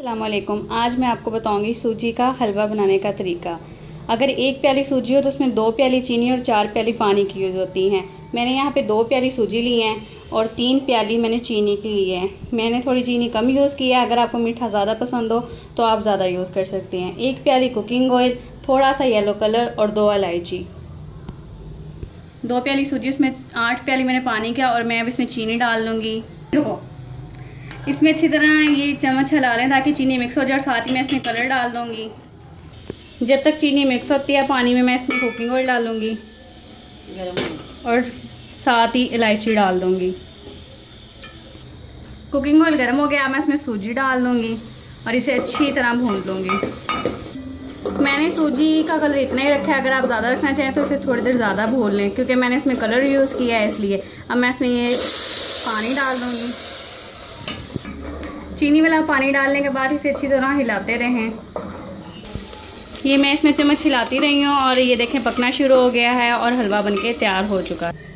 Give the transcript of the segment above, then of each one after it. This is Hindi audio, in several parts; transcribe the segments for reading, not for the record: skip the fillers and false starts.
अस्सलामुअलैकुम। आज मैं आपको बताऊंगी सूजी का हलवा बनाने का तरीका। अगर एक प्याली सूजी हो तो उसमें 2 प्याली चीनी और 4 प्याली पानी की यूज़ होती हैं। मैंने यहाँ पे 2 प्याली सूजी ली हैं और 3 प्याली मैंने चीनी की ली है। मैंने थोड़ी चीनी कम यूज़ की है, अगर आपको मीठा ज़्यादा पसंद हो तो आप ज़्यादा यूज़ कर सकती हैं। 1 प्याली कुकिंग ऑयल, थोड़ा सा येलो कलर और 2 इलायची। 2 प्याली सूजी, उसमें 8 प्याली मैंने पानी किया और मैं अब इसमें चीनी डाल लूँगी। देखो इसमें अच्छी तरह ये चम्मच हिला लें ताकि चीनी मिक्स हो जाए और साथ ही मैं इसमें कलर डाल दूँगी। जब तक चीनी मिक्स होती है पानी में, मैं इसमें कुकिंग ऑयल डालूँगी और साथ ही इलायची डाल दूँगी। कुकिंग ऑयल गर्म हो गया, मैं इसमें सूजी डाल दूँगी और इसे अच्छी तरह भून लूँगी। मैंने सूजी का कलर इतना ही रखा है, अगर आप ज़्यादा रखना चाहें तो इसे थोड़ी देर ज़्यादा भून लें, क्योंकि मैंने इसमें कलर यूज़ किया है इसलिए। अब मैं इसमें ये पानी डाल दूँगी। चीनी वाला पानी डालने के बाद इसे अच्छी तरह हिलाते रहें। ये मैं इसमें चम्मच हिलाती रही हूँ और ये देखें पकना शुरू हो गया है और हलवा बनके तैयार हो चुका है।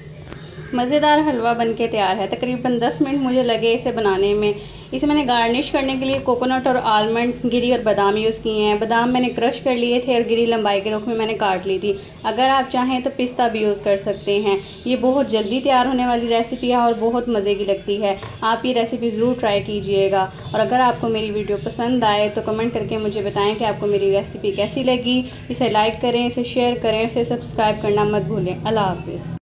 मज़ेदार हलवा बनके तैयार है। तकरीबन 10 मिनट मुझे लगे इसे बनाने में। इसे मैंने गार्निश करने के लिए कोकोनट और आलमंड, गिरी और बादाम यूज़ किए हैं। बादाम मैंने क्रश कर लिए थे और गिरी लंबाई के रूप में मैंने काट ली थी। अगर आप चाहें तो पिस्ता भी यूज़ कर सकते हैं। ये बहुत जल्दी तैयार होने वाली रेसिपी है और बहुत मज़े की लगती है। आप ये रेसिपी ज़रूर ट्राई कीजिएगा और अगर आपको मेरी वीडियो पसंद आए तो कमेंट करके मुझे बताएँ कि आपको मेरी रेसिपी कैसी लगी। इसे लाइक करें, इसे शेयर करें, इसे सब्सक्राइब करना मत भूलें। अल्लाह हाफिज़।